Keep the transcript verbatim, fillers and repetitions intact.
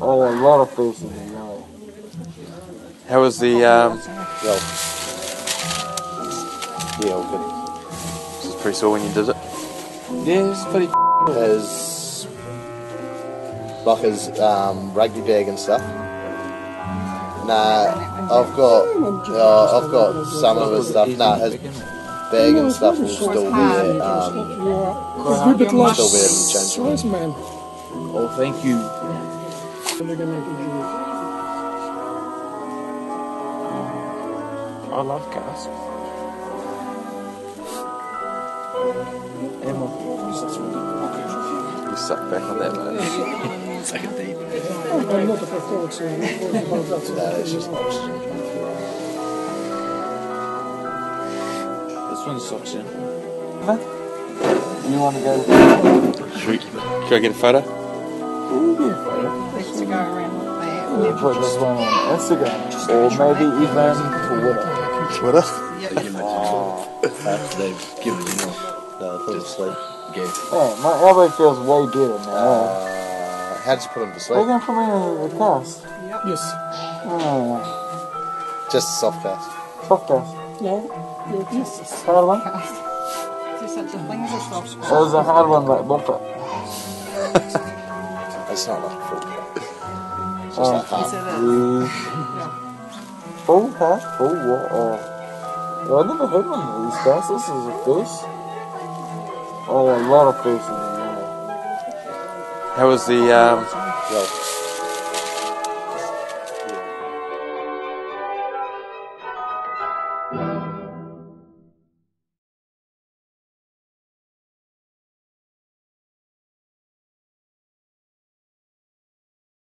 Oh, a lot of places. No. How was the... Um, yeah, yeah, all good. This is pretty sore when you did it. Yeah, it's pretty cool. There's... like his um, rugby bag and stuff. Nah, I've got... Uh, I've got some of his stuff. Nah, his bag and stuff will still be there. Um, will still be able to change it. Oh, thank you. I love cars. Emma. You suck back on that, man. It's like a deep. No, it's just oxygen. This one's oxygen. You want to go? Should we, can I get a photo? To go around with that. We'll put this one on Instagram. Or maybe even Twitter. Twitter? Oh, after they've given you off. No, I thought it was sleep. Yeah, my elbow feels way better now. Uh, how'd you put him to sleep? They're going to put me in a cast. Yep. Yes. Oh. Just a soft cast. Soft cast? Yeah. Yeah, just a soft hard cast. One? There's such a thing as a soft cast. It was a hard one, like bumper. It's not like a full cast. It's just like half. Full cast? Full what? Oh. I never heard one of these guys. This is a first. Oh, a lot of fish in there. How was the, um... yeah.